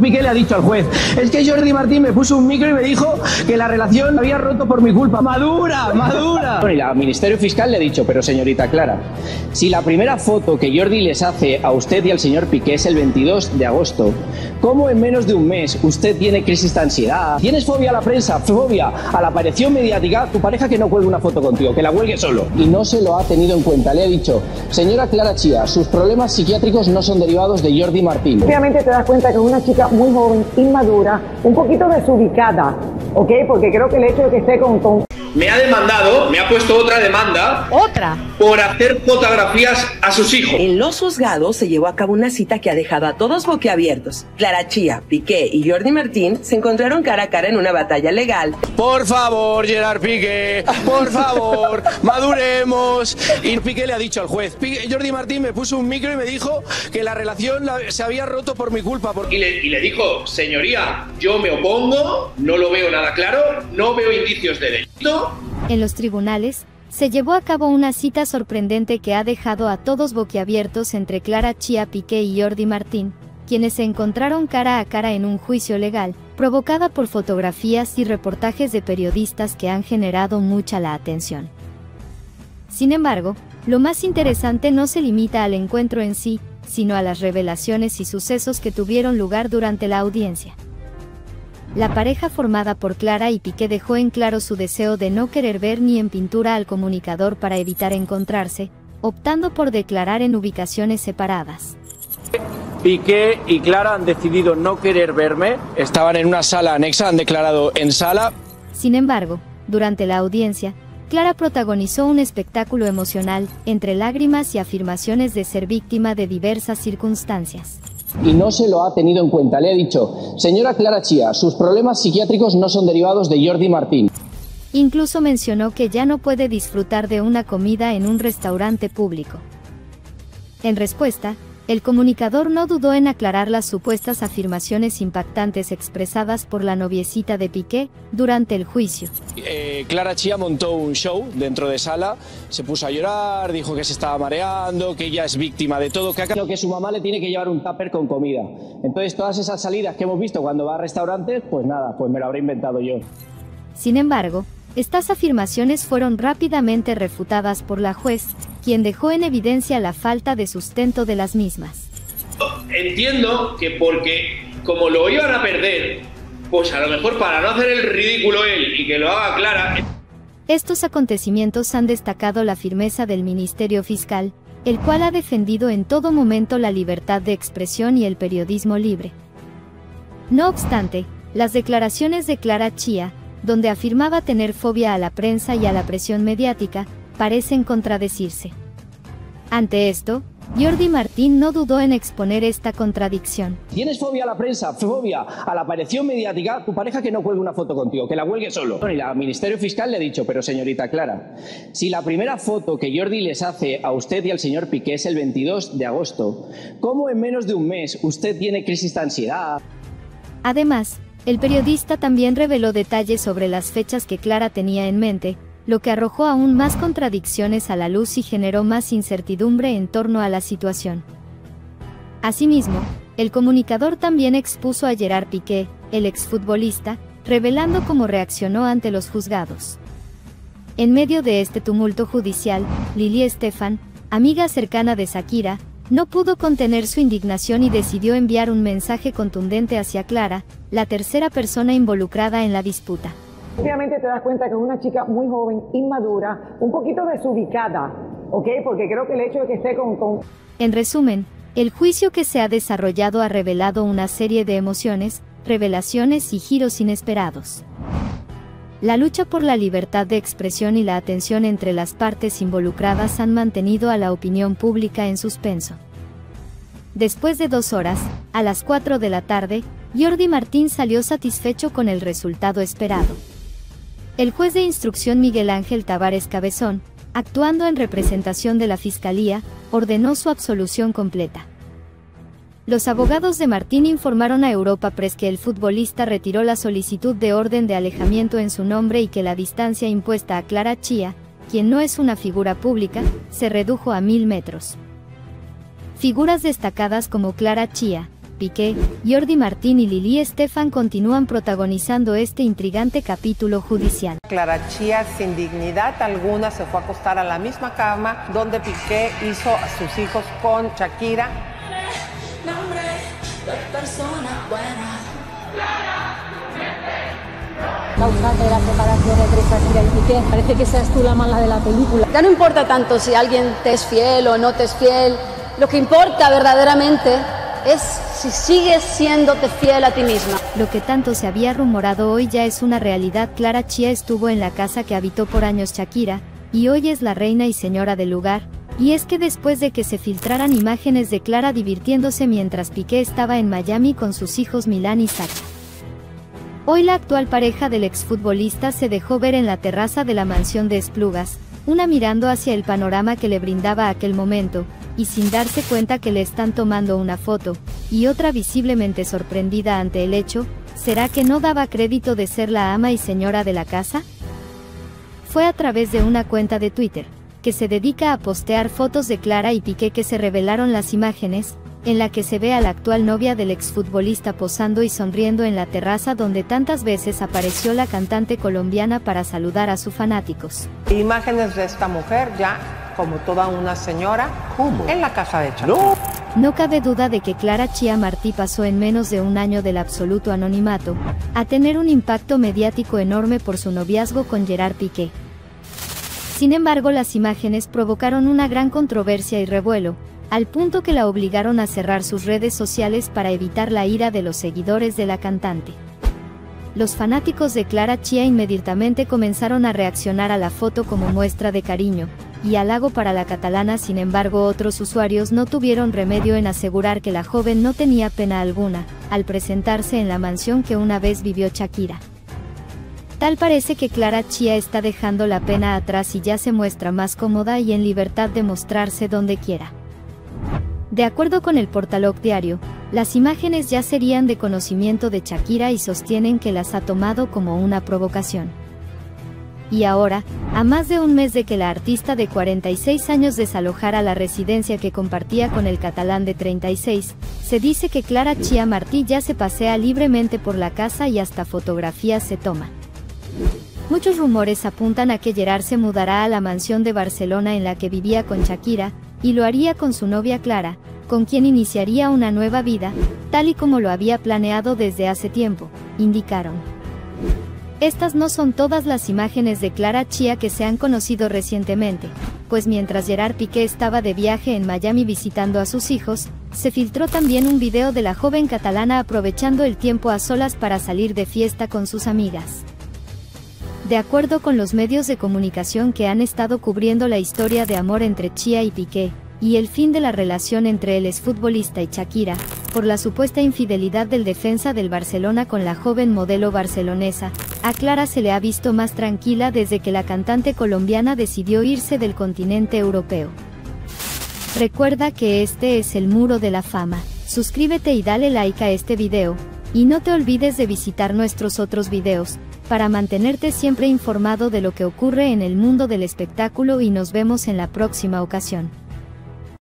Piqué le ha dicho al juez: es que Jordi Martín me puso un micro y me dijo que la relación había roto por mi culpa. ¡Madura, madura! Bueno, y el Ministerio Fiscal le ha dicho: pero señorita Clara, si la primera foto que Jordi les hace a usted y al señor Piqué es el 22 de agosto, ¿cómo en menos de un mes usted tiene crisis de ansiedad? ¿Tienes fobia a la prensa? ¿Fobia a la aparición mediática? Tu pareja que no cuelgue una foto contigo, que la cuelgue solo. Y no se lo ha tenido en cuenta. Le ha dicho: señora Clara Chía, sus problemas psiquiátricos no son derivados de Jordi Martín. Obviamente te das cuenta que es una chica muy joven, inmadura, un poquito desubicada, ¿ok? Porque creo que el hecho de que esté con... Me ha demandado, me ha puesto otra demanda. ¿Otra? Por hacer fotografías a sus hijos. En los juzgados se llevó a cabo una cita que ha dejado a todos boquiabiertos. Clara Chía, Piqué y Jordi Martín se encontraron cara a cara en una batalla legal. Por favor, Gerard Piqué, por favor, maduremos. Y Piqué le ha dicho al juez: Jordi Martín me puso un micro y me dijo que la relación se había roto por mi culpa. Y le dijo: señoría, yo me opongo, no lo veo nada claro, no veo indicios de delito. En los tribunales, se llevó a cabo una cita sorprendente que ha dejado a todos boquiabiertos entre Clara Chía, Piqué y Jordi Martín, quienes se encontraron cara a cara en un juicio legal, provocada por fotografías y reportajes de periodistas que han generado mucha la atención. Sin embargo, lo más interesante no se limita al encuentro en sí, sino a las revelaciones y sucesos que tuvieron lugar durante la audiencia. La pareja formada por Clara y Piqué dejó en claro su deseo de no querer ver ni en pintura al comunicador para evitar encontrarse, optando por declarar en ubicaciones separadas. Piqué y Clara han decidido no querer verme. Estaban en una sala anexa, han declarado en sala. Sin embargo, durante la audiencia, Clara protagonizó un espectáculo emocional, entre lágrimas y afirmaciones de ser víctima de diversas circunstancias. Y no se lo ha tenido en cuenta. Le ha dicho: señora Clara Chía, sus problemas psiquiátricos no son derivados de Jordi Martín. Incluso mencionó que ya no puede disfrutar de una comida en un restaurante público. En respuesta, el comunicador no dudó en aclarar las supuestas afirmaciones impactantes expresadas por la noviecita de Piqué durante el juicio. Clara Chía montó un show dentro de sala, se puso a llorar, dijo que se estaba mareando, que ella es víctima de todo, que su mamá le tiene que llevar un tupper con comida. Entonces todas esas salidas que hemos visto cuando va a restaurantes, pues nada, pues me lo habré inventado yo. Sin embargo, estas afirmaciones fueron rápidamente refutadas por la juez, quien dejó en evidencia la falta de sustento de las mismas. Entiendo que porque, como lo iban a perder, pues a lo mejor para no hacer el ridículo él y que lo haga Clara... Estos acontecimientos han destacado la firmeza del Ministerio Fiscal, el cual ha defendido en todo momento la libertad de expresión y el periodismo libre. No obstante, las declaraciones de Clara Chía, donde afirmaba tener fobia a la prensa y a la presión mediática, parecen contradecirse. Ante esto, Jordi Martín no dudó en exponer esta contradicción. ¿Tienes fobia a la prensa? ¿Fobia a la aparición mediática? Tu pareja que no cuelgue una foto contigo, que la cuelgue solo. Bueno, y el Ministerio Fiscal le ha dicho: pero señorita Clara, si la primera foto que Jordi les hace a usted y al señor Piqué es el 22 de agosto, ¿cómo en menos de un mes usted tiene crisis de ansiedad? Además, el periodista también reveló detalles sobre las fechas que Clara tenía en mente, lo que arrojó aún más contradicciones a la luz y generó más incertidumbre en torno a la situación. Asimismo, el comunicador también expuso a Gerard Piqué, el exfutbolista, revelando cómo reaccionó ante los juzgados. En medio de este tumulto judicial, Lili Estefan, amiga cercana de Shakira, no pudo contener su indignación y decidió enviar un mensaje contundente hacia Clara, la tercera persona involucrada en la disputa. Obviamente te das cuenta que es una chica muy joven, inmadura, un poquito desubicada, ¿ok? Porque creo que el hecho de que esté con... En resumen, el juicio que se ha desarrollado ha revelado una serie de emociones, revelaciones y giros inesperados. La lucha por la libertad de expresión y la atención entre las partes involucradas han mantenido a la opinión pública en suspenso. Después de 2 horas, a las 4 de la tarde, Jordi Martín salió satisfecho con el resultado esperado. El juez de instrucción Miguel Ángel Tavares Cabezón, actuando en representación de la Fiscalía, ordenó su absolución completa. Los abogados de Martín informaron a Europa Press que el futbolista retiró la solicitud de orden de alejamiento en su nombre y que la distancia impuesta a Clara Chía, quien no es una figura pública, se redujo a 1000 metros. Figuras destacadas como Clara Chía, Piqué, Jordi Martín y Lili Estefan continúan protagonizando este intrigante capítulo judicial. Clara Chía, sin dignidad alguna, se fue a acostar a la misma cama donde Piqué hizo a sus hijos con Shakira. Nombre de persona buena. Causante de la separación entre Shakira y Piqué. Parece que seas tú la mala de la película. Ya no importa tanto si alguien te es fiel o no te es fiel. Lo que importa verdaderamente es si sigues siéndote fiel a ti misma. Lo que tanto se había rumorado hoy ya es una realidad. Clara Chía estuvo en la casa que habitó por años Shakira, y hoy es la reina y señora del lugar. Y es que después de que se filtraran imágenes de Clara divirtiéndose mientras Piqué estaba en Miami con sus hijos Milan y Sasha, hoy la actual pareja del exfutbolista se dejó ver en la terraza de la mansión de Esplugas, una mirando hacia el panorama que le brindaba aquel momento, y sin darse cuenta que le están tomando una foto, y otra visiblemente sorprendida ante el hecho. ¿Será que no daba crédito de ser la ama y señora de la casa? Fue a través de una cuenta de Twitter, que se dedica a postear fotos de Clara y Piqué, que se revelaron las imágenes, en la que se ve a la actual novia del exfutbolista posando y sonriendo en la terraza donde tantas veces apareció la cantante colombiana para saludar a sus fanáticos. Imágenes de esta mujer ya como toda una señora. ¿Cómo? En la casa de Shakira. No cabe duda de que Clara Chía Martí pasó en menos de un año del absoluto anonimato a tener un impacto mediático enorme por su noviazgo con Gerard Piqué. Sin embargo, las imágenes provocaron una gran controversia y revuelo, al punto que la obligaron a cerrar sus redes sociales para evitar la ira de los seguidores de la cantante. Los fanáticos de Clara Chía inmediatamente comenzaron a reaccionar a la foto como muestra de cariño y halago para la catalana. Sin embargo, otros usuarios no tuvieron remedio en asegurar que la joven no tenía pena alguna al presentarse en la mansión que una vez vivió Shakira. Tal parece que Clara Chía está dejando la pena atrás y ya se muestra más cómoda y en libertad de mostrarse donde quiera. De acuerdo con el portal Diario, las imágenes ya serían de conocimiento de Shakira y sostienen que las ha tomado como una provocación. Y ahora, a más de un mes de que la artista de 46 años desalojara la residencia que compartía con el catalán de 36, se dice que Clara Chía Martí ya se pasea libremente por la casa y hasta fotografías se toma. Muchos rumores apuntan a que Gerard se mudará a la mansión de Barcelona en la que vivía con Shakira, y lo haría con su novia Clara, con quien iniciaría una nueva vida, tal y como lo había planeado desde hace tiempo, indicaron. Estas no son todas las imágenes de Clara Chía que se han conocido recientemente, pues mientras Gerard Piqué estaba de viaje en Miami visitando a sus hijos, se filtró también un video de la joven catalana aprovechando el tiempo a solas para salir de fiesta con sus amigas. De acuerdo con los medios de comunicación que han estado cubriendo la historia de amor entre Chía y Piqué, y el fin de la relación entre el exfutbolista y Shakira, por la supuesta infidelidad del defensa del Barcelona con la joven modelo barcelonesa, a Clara se le ha visto más tranquila desde que la cantante colombiana decidió irse del continente europeo. Recuerda que este es el Muro de la Fama. Suscríbete y dale like a este video, y no te olvides de visitar nuestros otros videos, para mantenerte siempre informado de lo que ocurre en el mundo del espectáculo, y nos vemos en la próxima ocasión.